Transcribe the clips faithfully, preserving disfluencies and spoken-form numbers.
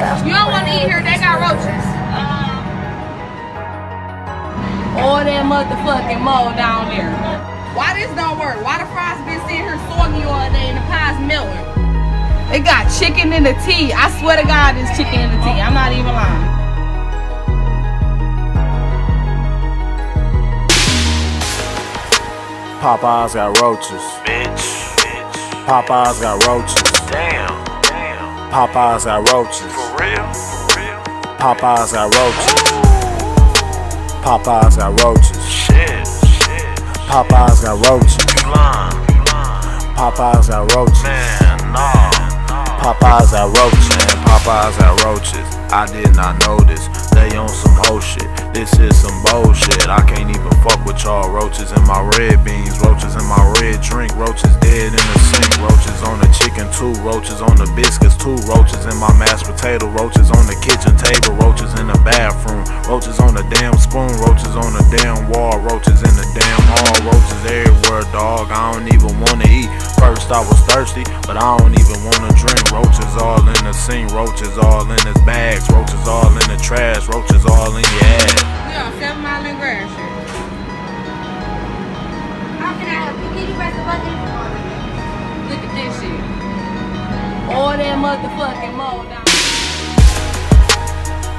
stuff. You don't want to eat here, they got roaches. Um, All that motherfucking mold down there. Why this don't work? Why the fries been sitting here soggy all day and the pie's melting? It got chicken in the tea. I swear to God, it's chicken in the tea. I'm not even lying. Popeyes got roaches. Bitch. Bitch. Popeyes got roaches. Damn. Damn. Popeyes got roaches. For real. For real. Popeyes got roaches. Ooh. Popeyes got roaches. Shit. Shit. Popeyes got roaches. You lying. You lying. Popeyes got roaches. Man, nah. Popeyes got roaches. Man, Popeyes got roaches. I did not know this. They on some whole shit. This is some bullshit. I can't even fuck with y'all. Roaches in my red beans, roaches in my red drink, roaches dead in the sink, roaches on the chicken too, roaches on the biscuits too, roaches in my mashed potato, roaches on the kitchen table, roaches in the bathroom, roaches on the damn spoon, roaches on the damn wall, roaches in the damn hall, roaches everywhere, dog. I don't even wanna eat. First I was thirsty, but I don't even wanna drink. Roaches all in the sink, roaches all in his bags, roaches all in the trash, roaches all in your ass. We on seven Mile and Grand Street. How can I help you? Can you press the button? Look at this shit. All that motherfucking mold down.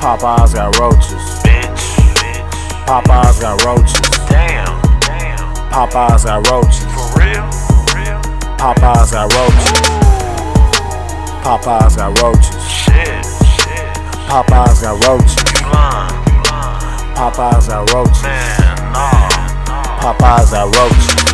Popeyes got roaches. Bitch. Bitch. Popeyes got roaches. Damn. Damn. Popeyes got roaches. For real. For real. Popeyes got roaches. Ooh. Popeyes got roaches. Shit. Shit. Popeyes got roaches. You lying. Popeyes got roaches. Man, nah. Popeyes got roaches.